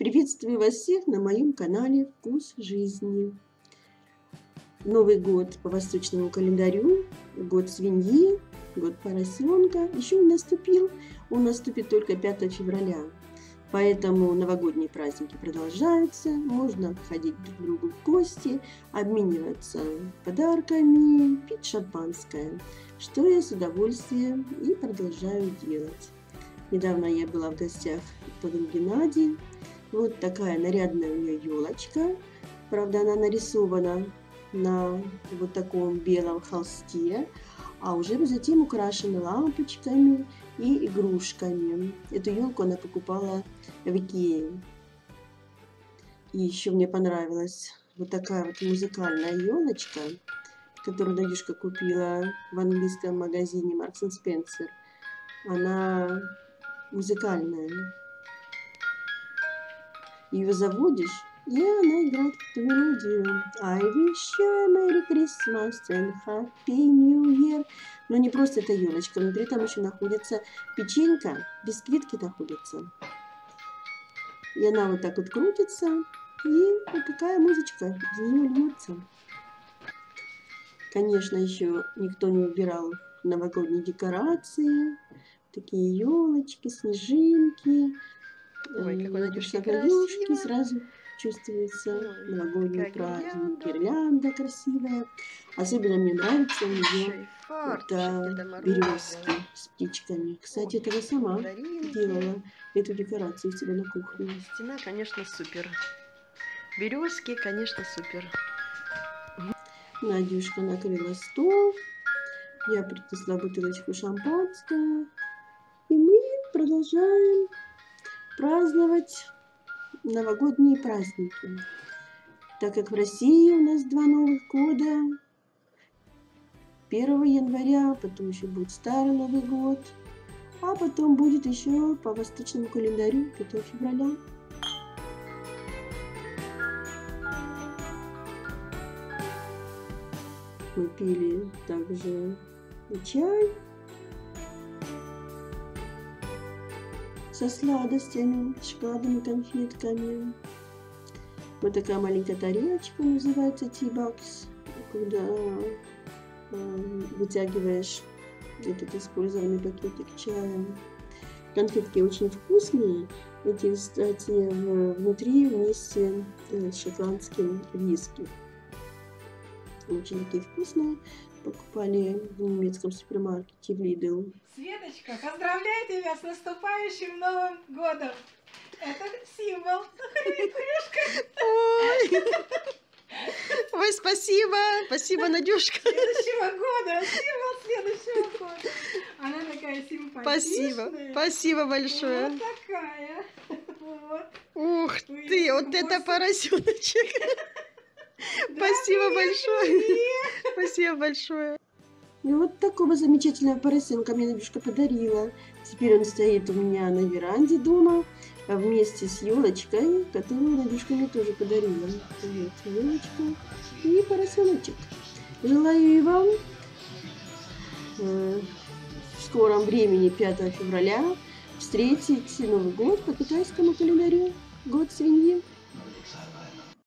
Приветствую вас всех на моем канале «Вкус Жизни». Новый год по восточному календарю, год свиньи, год поросенка еще не наступил, он наступит только 5 февраля. Поэтому новогодние праздники продолжаются, можно ходить друг к другу в гости, обмениваться подарками, пить шампанское, что я с удовольствием и продолжаю делать. Недавно я была в гостях у подруги Нади. Вот такая нарядная у нее елочка, правда она нарисована на вот таком белом холсте, а уже затем украшена лампочками и игрушками. Эту елку она покупала в Икее. И еще мне понравилась вот такая вот музыкальная елочка, которую Надюшка купила в английском магазине Маркс и Спенсер. Она музыкальная. Ее заводишь, и она играет эту мелодию. I wish you a Merry Christmas and Happy New Year. Но не просто эта елочка, внутри там еще находится печенька, бисквитки находятся. И она вот так вот крутится, и вот такая музычка из нее льется. Конечно, еще никто не убирал новогодние декорации, такие елочки, снежинки. Ой, какой Надюшка красивый. Сразу чувствуется новогодний праздник, гирлянда красивая. Особенно мне нравится у нее березки с птичками. Кстати, это я сама делала эту декорацию у себя на кухне. Стена, конечно, супер. Березки, конечно, супер. Надюшка накрыла стол. Я принесла бутылочку шампанского. И мы продолжаем праздновать новогодние праздники, так как в России у нас 2 новых года, 1 января, потом еще будет Старый Новый год, а потом будет еще по восточному календарю 5 февраля. Мы пили также чай со сладостями, шоколадом и конфетками. Вот такая маленькая тарелочка, называется тибакс, когда вытягиваешь этот использованный пакетик чая. Конфетки очень вкусные, эти, кстати, внутри вместе с шотландским виски. Очень такие вкусные. Покупали в немецком супермаркете в Лидел. Светочка, поздравляю тебя с наступающим Новым годом! Это символ. Ой, спасибо! Спасибо, Надюшка! Следующего года! Символ следующего года! Она такая симпатичная. Спасибо! Спасибо большое! Вот такая! Вот. Ух ты! Вот это поросеночек! Спасибо большое! Спасибо большое. И вот такого замечательного поросенка мне Надюшка подарила. Теперь он стоит у меня на веранде дома вместе с елочкой, которую Надюшка мне тоже подарила. Вот елочка и поросеночек. Желаю и вам в скором времени, 5 февраля, встретить Новый год по китайскому календарю, год свиньи.